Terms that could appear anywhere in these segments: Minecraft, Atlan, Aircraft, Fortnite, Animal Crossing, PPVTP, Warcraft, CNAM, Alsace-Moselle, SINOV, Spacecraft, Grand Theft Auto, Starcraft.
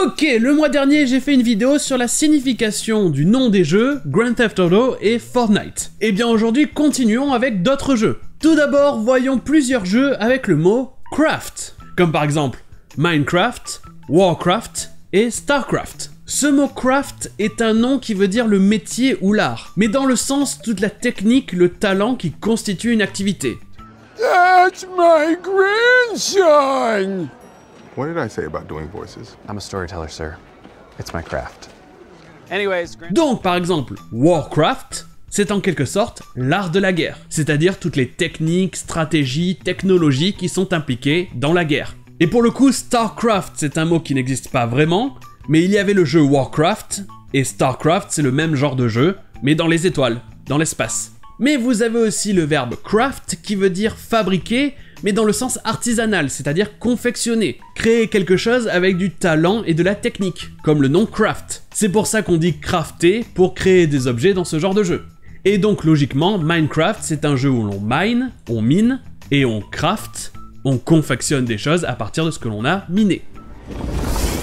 Ok, le mois dernier, j'ai fait une vidéo sur la signification du nom des jeux Grand Theft Auto et Fortnite. Et bien aujourd'hui, continuons avec d'autres jeux. Tout d'abord, voyons plusieurs jeux avec le mot craft, comme par exemple Minecraft, Warcraft et Starcraft. Ce mot craft est un nom qui veut dire le métier ou l'art, mais dans le sens toute la technique, le talent qui constitue une activité. That's my grandson! What did I say about doing voices? I'm a storyteller, sir. It's my craft. Anyways, donc, par exemple, Warcraft, c'est en quelque sorte l'art de la guerre, c'est-à-dire toutes les techniques, stratégies, technologies qui sont impliquées dans la guerre. Et pour le coup, Starcraft, c'est un mot qui n'existe pas vraiment, mais il y avait le jeu Warcraft, et Starcraft, c'est le même genre de jeu, mais dans les étoiles, dans l'espace. Mais vous avez aussi le verbe craft, qui veut dire fabriquer, mais dans le sens artisanal, c'est-à-dire confectionner, créer quelque chose avec du talent et de la technique, comme le nom craft. C'est pour ça qu'on dit crafter pour créer des objets dans ce genre de jeu. Et donc logiquement, Minecraft, c'est un jeu où l'on mine, on mine, et on craft, on confectionne des choses à partir de ce que l'on a miné.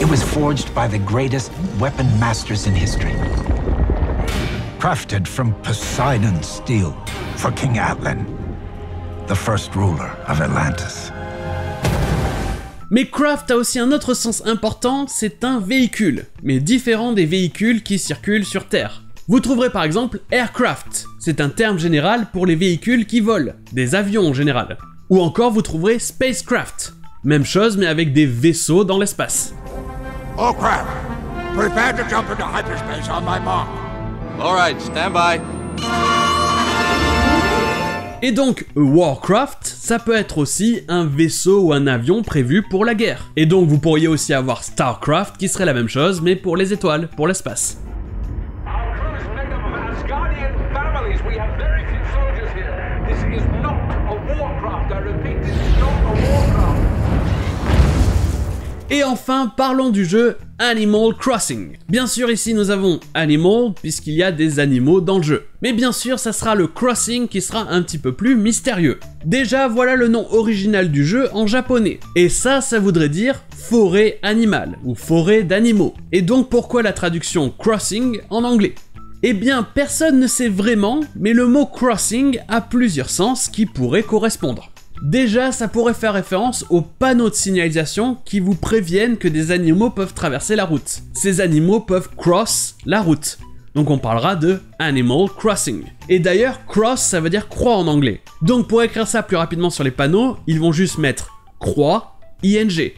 It was forged by the greatest weapon masters in history. Crafted from Poseidon's steel for King Atlan, the first ruler of Atlantis. Mais craft a aussi un autre sens important, c'est un véhicule, mais différent des véhicules qui circulent sur Terre. Vous trouverez par exemple Aircraft, c'est un terme général pour les véhicules qui volent, des avions en général. Ou encore vous trouverez Spacecraft, même chose mais avec des vaisseaux dans l'espace. All craft, prepare to jump into hyperspace on my mark. All right, stand by. Et donc, Warcraft, ça peut être aussi un vaisseau ou un avion prévu pour la guerre. Et donc, vous pourriez aussi avoir Starcraft, qui serait la même chose, mais pour les étoiles, pour l'espace. Et enfin, parlons du jeu Animal Crossing. Bien sûr, ici nous avons Animal, puisqu'il y a des animaux dans le jeu. Mais bien sûr, ça sera le Crossing qui sera un petit peu plus mystérieux. Déjà, voilà le nom original du jeu en japonais. Et ça voudrait dire forêt animale, ou forêt d'animaux. Et donc, pourquoi la traduction Crossing en anglais? Eh bien, personne ne sait vraiment, mais le mot Crossing a plusieurs sens qui pourraient correspondre. Déjà, ça pourrait faire référence aux panneaux de signalisation qui vous préviennent que des animaux peuvent traverser la route. Ces animaux peuvent cross la route. Donc on parlera de Animal Crossing. Et d'ailleurs, cross, ça veut dire croix en anglais. Donc pour écrire ça plus rapidement sur les panneaux, ils vont juste mettre croix, ing,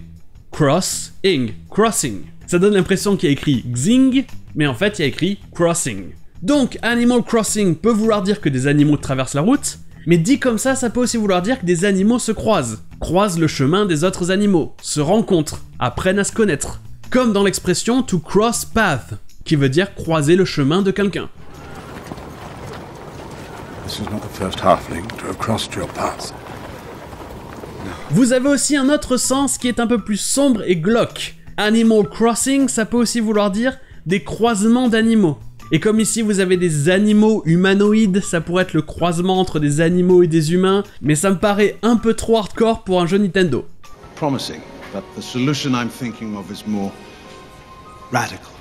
cross, ing, crossing. Ça donne l'impression qu'il y a écrit xing, mais en fait il y a écrit crossing. Donc Animal Crossing peut vouloir dire que des animaux traversent la route, mais dit comme ça, ça peut aussi vouloir dire que des animaux se croisent le chemin des autres animaux, se rencontrent, apprennent à se connaître. Comme dans l'expression « to cross path », qui veut dire croiser le chemin de quelqu'un. Vous avez aussi un autre sens qui est un peu plus sombre et glauque. Animal Crossing, ça peut aussi vouloir dire des croisements d'animaux. Et comme ici vous avez des animaux humanoïdes, ça pourrait être le croisement entre des animaux et des humains, mais ça me paraît un peu trop hardcore pour un jeu Nintendo. Promising, but the solution I'm thinking of is more radical.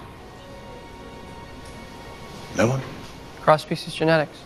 No one? Cross species genetics.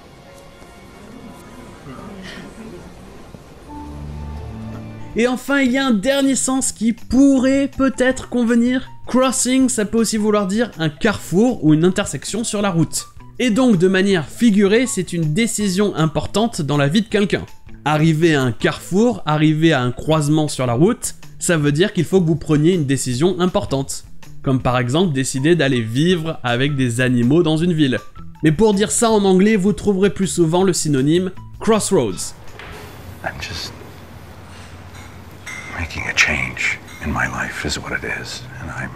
Et enfin, il y a un dernier sens qui pourrait peut-être convenir. Crossing, ça peut aussi vouloir dire un carrefour ou une intersection sur la route. Et donc, de manière figurée, c'est une décision importante dans la vie de quelqu'un. Arriver à un carrefour, arriver à un croisement sur la route, ça veut dire qu'il faut que vous preniez une décision importante. Comme par exemple, décider d'aller vivre avec des animaux dans une ville. Mais pour dire ça en anglais, vous trouverez plus souvent le synonyme crossroads. I'm just... making a change in my life is what it is, and I'm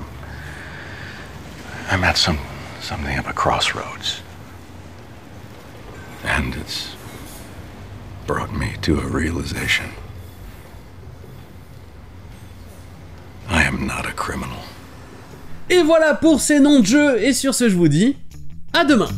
at something of a crossroads, and it's brought me to a realization. I am not a criminal. Et voilà pour ces noms de jeux, et sur ce je vous dis à demain.